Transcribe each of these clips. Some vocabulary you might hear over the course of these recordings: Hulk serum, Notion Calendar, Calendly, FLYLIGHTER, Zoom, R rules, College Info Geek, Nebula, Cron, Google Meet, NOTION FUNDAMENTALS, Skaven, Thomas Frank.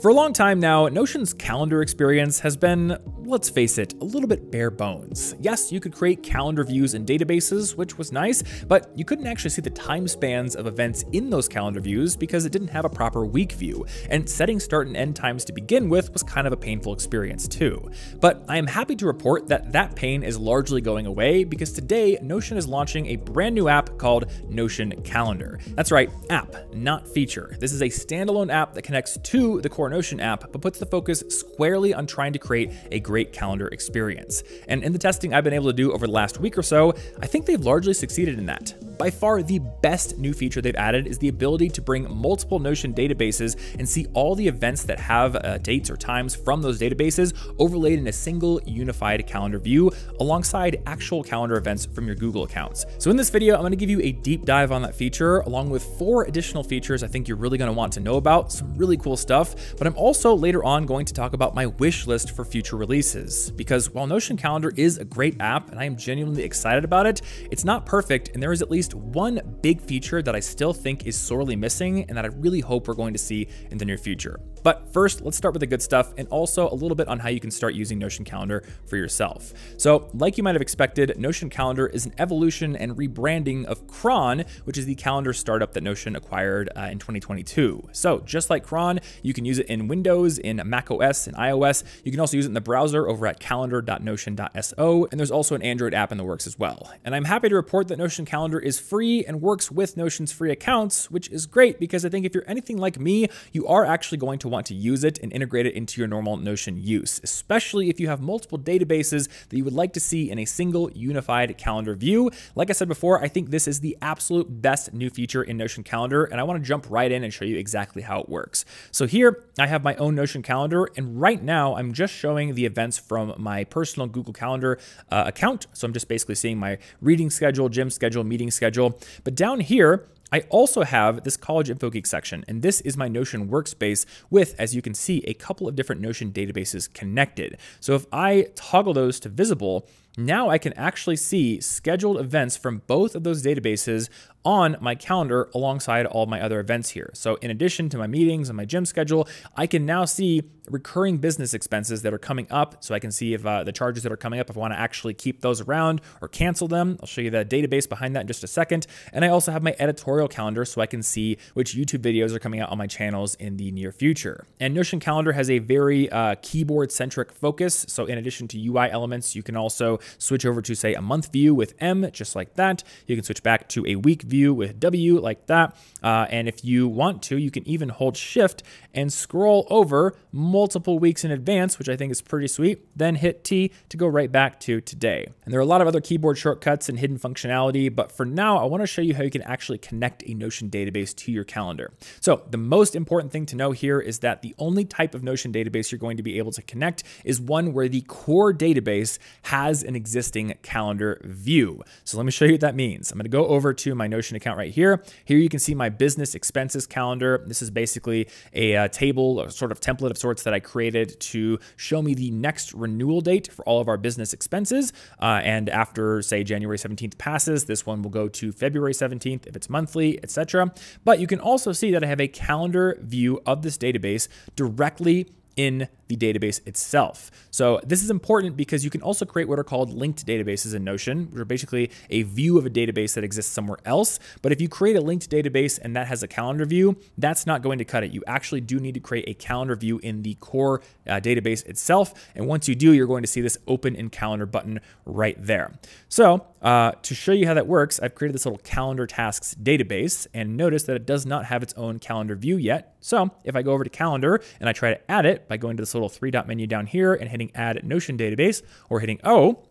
For a long time now, Notion's calendar experience has been, let's face it, a little bit bare bones. Yes, you could create calendar views in databases, which was nice, but you couldn't actually see the time spans of events in those calendar views because it didn't have a proper week view, and setting start and end times to begin with was kind of a painful experience too. But I am happy to report that that pain is largely going away because today Notion is launching a brand new app called Notion Calendar. That's right, app, not feature. This is a standalone app that connects to the core Notion app, but puts the focus squarely on trying to create a great calendar experience. And in the testing I've been able to do over the last week or so, I think they've largely succeeded in that. By far the best new feature they've added is the ability to bring multiple Notion databases and see all the events that have dates or times from those databases overlaid in a single unified calendar view alongside actual calendar events from your Google accounts. So in this video, I'm going to give you a deep dive on that feature along with 4 additional features I think you're really going to want to know about, some really cool stuff. But I'm also later on going to talk about my wish list for future releases, because while Notion Calendar is a great app and I am genuinely excited about it, it's not perfect and there is at least one big feature that I still think is sorely missing and that I really hope we're going to see in the near future. But first, let's start with the good stuff and also a little bit on how you can start using Notion Calendar for yourself. So like you might have expected, Notion Calendar is an evolution and rebranding of Cron, which is the calendar startup that Notion acquired in 2022. So just like Cron, you can use it in Windows, in Mac OS, and iOS. You can also use it in the browser over at calendar.notion.so, and there's also an Android app in the works as well. And I'm happy to report that Notion Calendar is free and works with Notion's free accounts, which is great because I think if you're anything like me, you are actually going to want to use it and integrate it into your normal Notion use, especially if you have multiple databases that you would like to see in a single unified calendar view. Like I said before, I think this is the absolute best new feature in Notion Calendar, and I want to jump right in and show you exactly how it works. So here, I have my own Notion calendar, and right now I'm just showing the events from my personal Google Calendar account. So I'm just basically seeing my reading schedule, gym schedule, meeting schedule. But down here, I also have this College Info Geek section, and this is my Notion workspace with, as you can see, a couple of different Notion databases connected. So if I toggle those to visible, now I can actually see scheduled events from both of those databases on my calendar alongside all my other events here. So in addition to my meetings and my gym schedule, I can now see recurring business expenses that are coming up. So I can see if the charges that are coming up, if I want to actually keep those around or cancel them. I'll show you the database behind that in just a second. And I also have my editorial calendar so I can see which YouTube videos are coming out on my channels in the near future. And Notion Calendar has a very keyboard-centric focus. So in addition to UI elements, you can also switch over to, say, a month view with M, just like that. You can switch back to a week view with W, like that. And if you want to, you can even hold Shift and scroll over multiple weeks in advance, which I think is pretty sweet. Then hit T to go right back to today. And there are a lot of other keyboard shortcuts and hidden functionality, but for now, I want to show you how you can actually connect a Notion database to your calendar. So the most important thing to know here is that the only type of Notion database you're going to be able to connect is one where the core database has an existing calendar view. So let me show you what that means. I'm going to go over to my Notion account right here. Here you can see my business expenses calendar. This is basically a table, a sort of template of sorts that I created to show me the next renewal date for all of our business expenses. And after, say, January 17th passes, this one will go to February 17th if it's monthly, etc. But you can also see that I have a calendar view of this database directly in the database itself. So this is important because you can also create what are called linked databases in Notion, which are basically a view of a database that exists somewhere else. But if you create a linked database and that has a calendar view, that's not going to cut it. You actually do need to create a calendar view in the core database itself. And once you do, you're going to see this open in calendar button right there. So to show you how that works, I've created this little calendar tasks database, and notice that it does not have its own calendar view yet. So if I go over to calendar and I try to add it by going to this little 3-dot menu down here and hitting add Notion database or hitting O,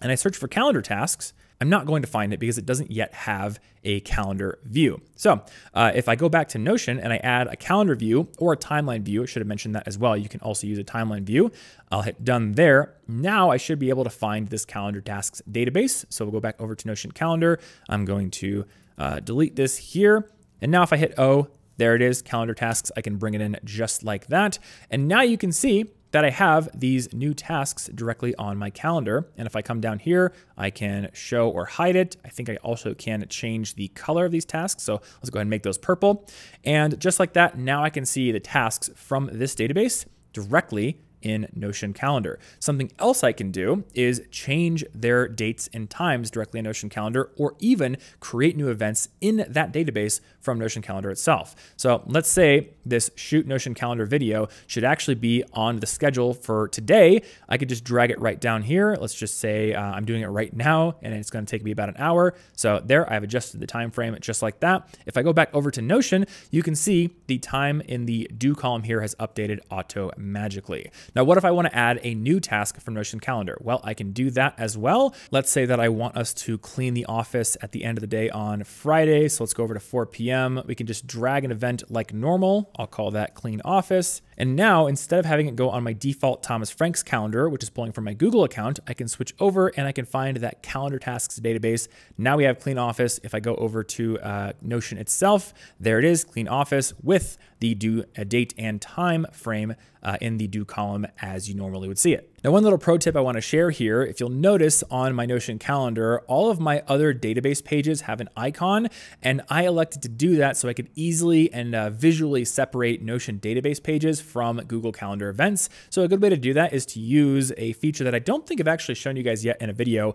and I search for calendar tasks, I'm not going to find it because it doesn't yet have a calendar view. So if I go back to Notion and I add a calendar view or a timeline view, I should have mentioned that as well. You can also use a timeline view. I'll hit done there. Now I should be able to find this calendar tasks database. So we'll go back over to Notion Calendar. I'm going to delete this here. And now if I hit O, there it is, calendar tasks. I can bring it in just like that. And now you can see that I have these new tasks directly on my calendar. And if I come down here, I can show or hide it. I think I also can change the color of these tasks. So let's go ahead and make those purple. And just like that, now I can see the tasks from this database directly in Notion Calendar. Something else I can do is change their dates and times directly in Notion Calendar, or even create new events in that database from Notion Calendar itself. So let's say this shoot Notion Calendar video should actually be on the schedule for today. I could just drag it right down here. Let's just say I'm doing it right now and it's going to take me about an hour. So there, I've adjusted the time frame just like that. If I go back over to Notion, you can see the time in the due column here has updated automagically. Now, what if I want to add a new task from Notion Calendar? Well, I can do that as well. Let's say that I want us to clean the office at the end of the day on Friday. So let's go over to 4 p.m. We can just drag an event like normal. I'll call that clean office. And now, instead of having it go on my default Thomas Frank's calendar, which is pulling from my Google account, I can switch over and I can find that calendar tasks database. Now we have clean office. If I go over to Notion itself, there it is, clean office with the due date and time frame in the due column as you normally would see it. Now, one little pro tip I want to share here, if you'll notice on my Notion calendar, all of my other database pages have an icon, and I elected to do that so I could easily and visually separate Notion database pages from Google Calendar events. So a good way to do that is to use a feature that I don't think I've actually shown you guys yet in a video,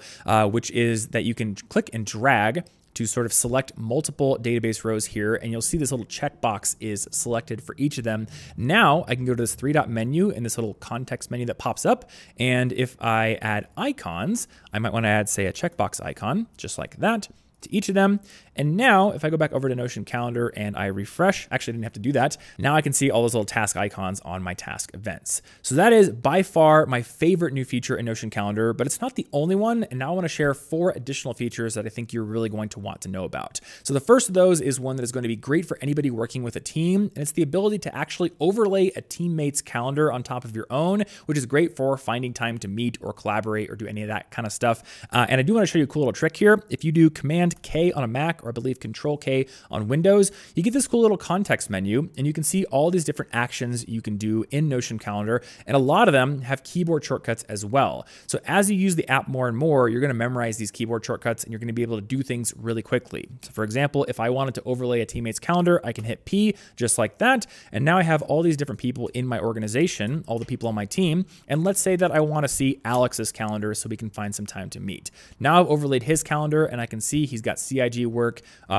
which is that you can click and drag to sort of select multiple database rows here, and you'll see this little checkbox is selected for each of them. Now I can go to this 3-dot menu and this little context menu that pops up, and if I add icons, I might want to add, say, a checkbox icon, just like that, to each of them. And now if I go back over to Notion Calendar and I refresh, actually I didn't have to do that. Now I can see all those little task icons on my task events. So that is by far my favorite new feature in Notion Calendar, but it's not the only one. And now I want to share 4 additional features that I think you're really going to want to know about. So the first of those is one that is going to be great for anybody working with a team. And it's the ability to actually overlay a teammate's calendar on top of your own, which is great for finding time to meet or collaborate or do any of that kind of stuff. And I do want to show you a cool little trick here. If you do Command K on a Mac, or I believe Control K on Windows, you get this cool little context menu, and you can see all these different actions you can do in Notion Calendar. And a lot of them have keyboard shortcuts as well. So as you use the app more and more, you're going to memorize these keyboard shortcuts and you're going to be able to do things really quickly. So for example, if I wanted to overlay a teammate's calendar, I can hit P just like that. And now I have all these different people in my organization, all the people on my team. And let's say that I want to see Alex's calendar so we can find some time to meet. Now I've overlaid his calendar and I can see he's got CIG work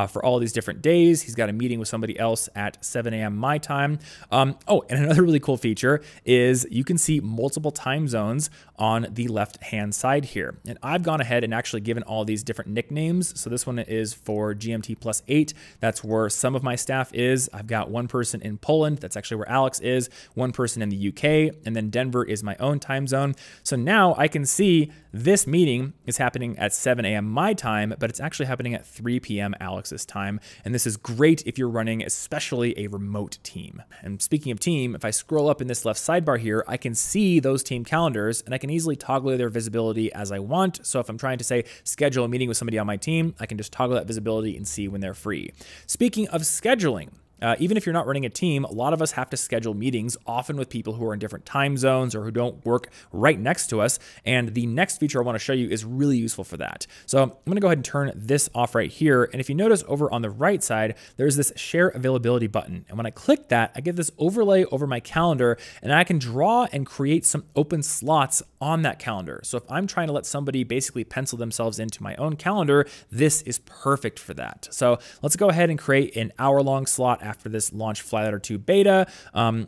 for all these different days. He's got a meeting with somebody else at 7 a.m. my time. Oh, and another really cool feature is you can see multiple time zones on the left-hand side here. And I've gone ahead and actually given all these different nicknames. So this one is for GMT+8. That's where some of my staff is. I've got one person in Poland. That's actually where Alex is. One person in the UK. And then Denver is my own time zone. So now I can see this meeting is happening at 7 a.m. my time, but it's actually happening at 3 p.m. Alex's time. And this is great if you're running especially a remote team. And speaking of team, if I scroll up in this left sidebar here, I can see those team calendars and I can easily toggle their visibility as I want. So if I'm trying to, say, schedule a meeting with somebody on my team, I can just toggle that visibility and see when they're free. Speaking of scheduling, even if you're not running a team, a lot of us have to schedule meetings, often with people who are in different time zones or who don't work right next to us. And the next feature I want to show you is really useful for that. So I'm going to go ahead and turn this off right here. And if you notice over on the right side, there's this share availability button. And when I click that, I get this overlay over my calendar and I can draw and create some open slots on that calendar. So if I'm trying to let somebody basically pencil themselves into my own calendar, this is perfect for that. So let's go ahead and create an hour-long slot after this launch Flyletter 2 beta,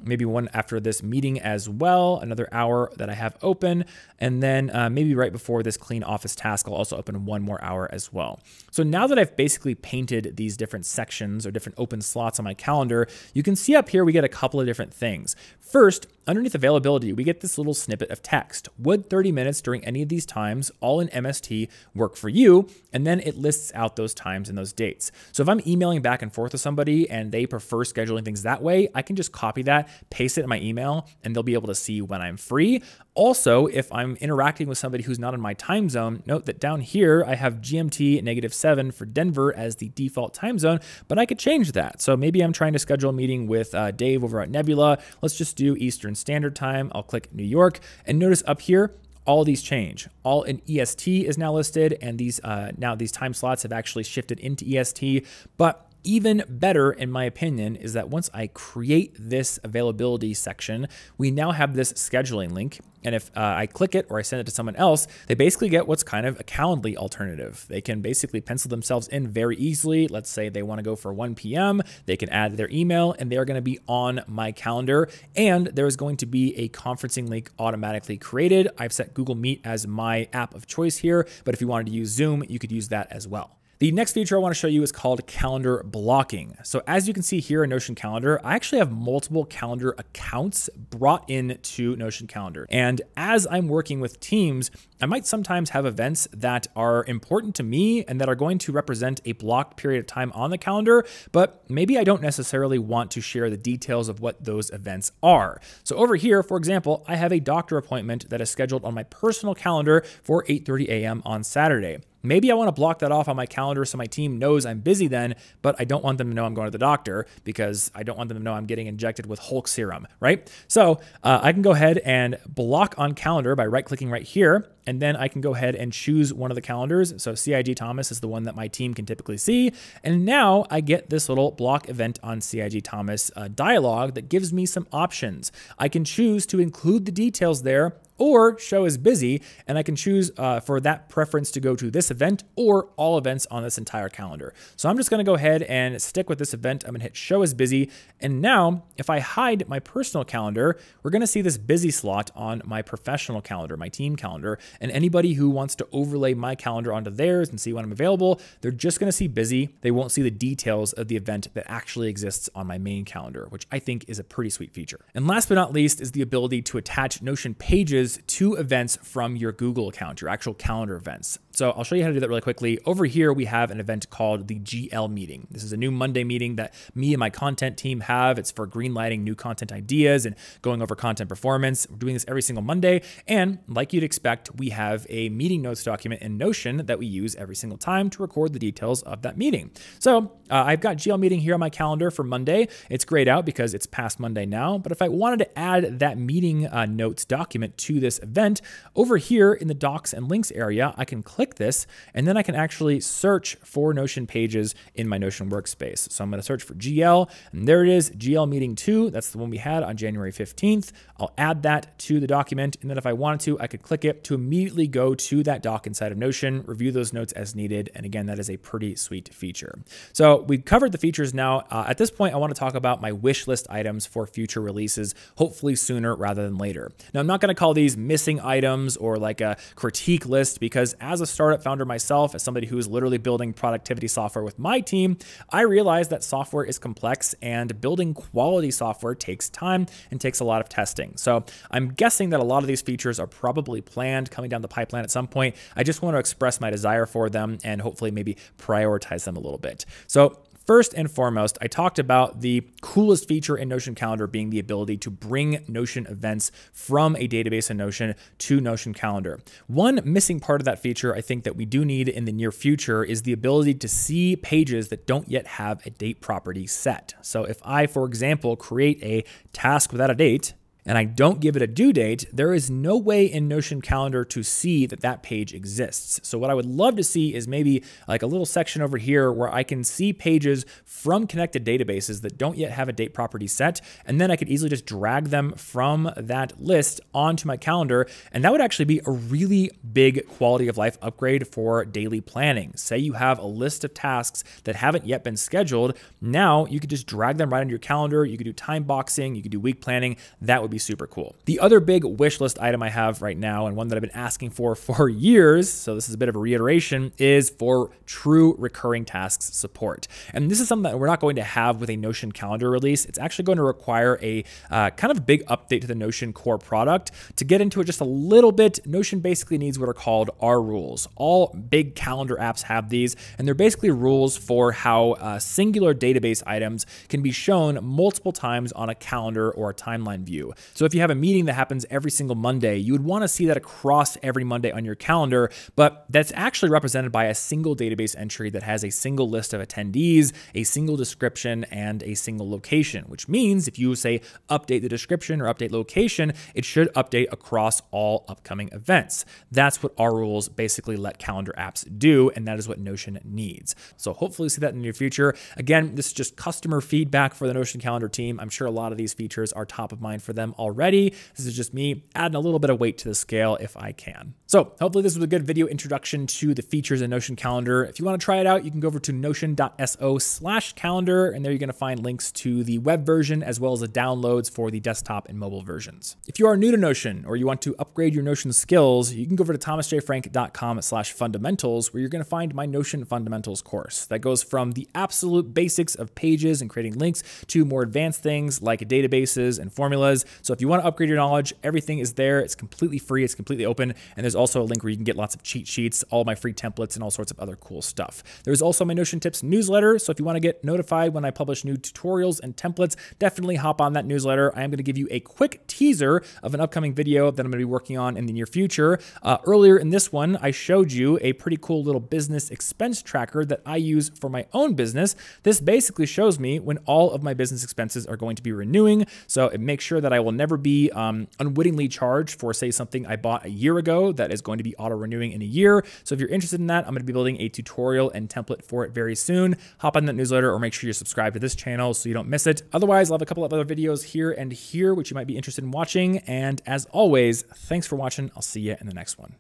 maybe one after this meeting as well, another hour that I have open, and then maybe right before this clean office task, I'll also open one more hour as well. So now that I've basically painted these different sections or different open slots on my calendar, you can see up here we get a couple of different things. First, underneath availability, we get this little snippet of text. Would 30 minutes during any of these times, all in MST, work for you? And then it lists out those times and those dates. So if I'm emailing back and forth with somebody and they they prefer scheduling things that way, I can just copy that, paste it in my email, and they'll be able to see when I'm free. Also, if I'm interacting with somebody who's not in my time zone, note that down here, I have GMT -7 for Denver as the default time zone, but I could change that. So maybe I'm trying to schedule a meeting with Dave over at Nebula. Let's just do Eastern Standard Time. I'll click New York, and notice up here, all these change. All in EST is now listed, and these now these time slots have actually shifted into EST. But even better, in my opinion, is that once I create this availability section, we now have this scheduling link. And if I click it or I send it to someone else, they basically get what's kind of a Calendly alternative. They can basically pencil themselves in very easily. Let's say they want to go for 1 p.m. They can add their email and they're going to be on my calendar. And there is going to be a conferencing link automatically created. I've set Google Meet as my app of choice here, but if you wanted to use Zoom, you could use that as well. The next feature I want to show you is called calendar blocking. So as you can see here in Notion Calendar, I actually have multiple calendar accounts brought into Notion Calendar. And as I'm working with teams, I might sometimes have events that are important to me and that are going to represent a blocked period of time on the calendar, but maybe I don't necessarily want to share the details of what those events are. So over here, for example, I have a doctor appointment that is scheduled on my personal calendar for 8:30 a.m. on Saturday. Maybe I want to block that off on my calendar so my team knows I'm busy then, but I don't want them to know I'm going to the doctor because I don't want them to know I'm getting injected with Hulk serum, right? So I can go ahead and block on calendar by right-clicking right here, and then I can go ahead and choose one of the calendars. So CIG Thomas is the one that my team can typically see. And now I get this little block event on CIG Thomas dialog that gives me some options. I can choose to include the details there or show as busy, and I can choose for that preference to go to this event or all events on this entire calendar. So I'm just gonna go ahead and stick with this event. I'm gonna hit show as busy. And now if I hide my personal calendar, we're gonna see this busy slot on my professional calendar, my team calendar, and anybody who wants to overlay my calendar onto theirs and see when I'm available, they're just gonna see busy. They won't see the details of the event that actually exists on my main calendar, which I think is a pretty sweet feature. And last but not least is the ability to attach Notion pages to events from your Google account, your actual calendar events. So I'll show you how to do that really quickly. Over here, we have an event called the GL meeting. This is a new Monday meeting that me and my content team have. It's for greenlighting new content ideas and going over content performance. We're doing this every single Monday. And like you'd expect, we have a meeting notes document in Notion that we use every single time to record the details of that meeting. So I've got GL meeting here on my calendar for Monday. It's grayed out because it's past Monday now. But if I wanted to add that meeting notes document to this event, over here in the docs and links area, I can click this and then I can actually search for Notion pages in my Notion workspace. So I'm going to search for GL, and there it is, GL meeting 2. That's the one we had on January 15th. I'll add that to the document. And then if I wanted to, I could click it to immediately go to that doc inside of Notion, review those notes as needed. And again, that is a pretty sweet feature. So we've covered the features now. At this point, I want to talk about my wish list items for future releases, hopefully sooner rather than later. Now, I'm not going to call these missing items or like a critique list, because as a startup founder myself, as somebody who is literally building productivity software with my team, I realize that software is complex and building quality software takes time and takes a lot of testing. So I'm guessing that a lot of these features are probably planned coming down the pipeline at some point. I just want to express my desire for them and hopefully maybe prioritize them a little bit. So first and foremost, I talked about the coolest feature in Notion Calendar being the ability to bring Notion events from a database in Notion to Notion Calendar. One missing part of that feature I think that we do need in the near future is the ability to see pages that don't yet have a date property set. So if I, for example, create a task without a date, and I don't give it a due date, there is no way in Notion Calendar to see that that page exists. So what I would love to see is maybe like a little section over here where I can see pages from connected databases that don't yet have a date property set, and then I could easily just drag them from that list onto my calendar, and that would actually be a really big quality of life upgrade for daily planning. Say you have a list of tasks that haven't yet been scheduled, now you could just drag them right into your calendar, you could do time boxing, you could do week planning. That would be be super cool. The other big wish list item I have right now, and one that I've been asking for years, so this is a bit of a reiteration, is for true recurring tasks support. And this is something that we're not going to have with a Notion calendar release. It's actually going to require a kind of big update to the Notion core product. To get into it just a little bit, Notion basically needs what are called R rules. All big calendar apps have these, and they're basically rules for how singular database items can be shown multiple times on a calendar or a timeline view. So if you have a meeting that happens every single Monday, you would want to see that across every Monday on your calendar, but that's actually represented by a single database entry that has a single list of attendees, a single description, and a single location, which means if you say update the description or update location, it should update across all upcoming events. That's what our rules basically let calendar apps do, and that is what Notion needs. So hopefully see that in the near future. Again, this is just customer feedback for the Notion calendar team. I'm sure a lot of these features are top of mind for them already. This is just me adding a little bit of weight to the scale if I can. So hopefully this was a good video introduction to the features in Notion Calendar. If you want to try it out, you can go over to notion.so/calendar, and there you're going to find links to the web version as well as the downloads for the desktop and mobile versions. If you are new to Notion or you want to upgrade your Notion skills, you can go over to thomasjfrank.com/fundamentals, where you're going to find my Notion fundamentals course that goes from the absolute basics of pages and creating links to more advanced things like databases and formulas. So if you want to upgrade your knowledge, everything is there. It's completely free. It's completely open. And there's also a link where you can get lots of cheat sheets, all my free templates, and all sorts of other cool stuff. There's also my Notion Tips newsletter. So if you want to get notified when I publish new tutorials and templates, definitely hop on that newsletter. I am going to give you a quick teaser of an upcoming video that I'm going to be working on in the near future. Earlier in this one, I showed you a pretty cool little business expense tracker that I use for my own business. This basically shows me when all of my business expenses are going to be renewing. So it makes sure that I will never be unwittingly charged for, say, something I bought a year ago that is going to be auto-renewing in a year. So if you're interested in that, I'm going to be building a tutorial and template for it very soon. Hop on that newsletter or make sure you're subscribed to this channel so you don't miss it. Otherwise, I'll have a couple of other videos here and here, which you might be interested in watching. And as always, thanks for watching. I'll see you in the next one.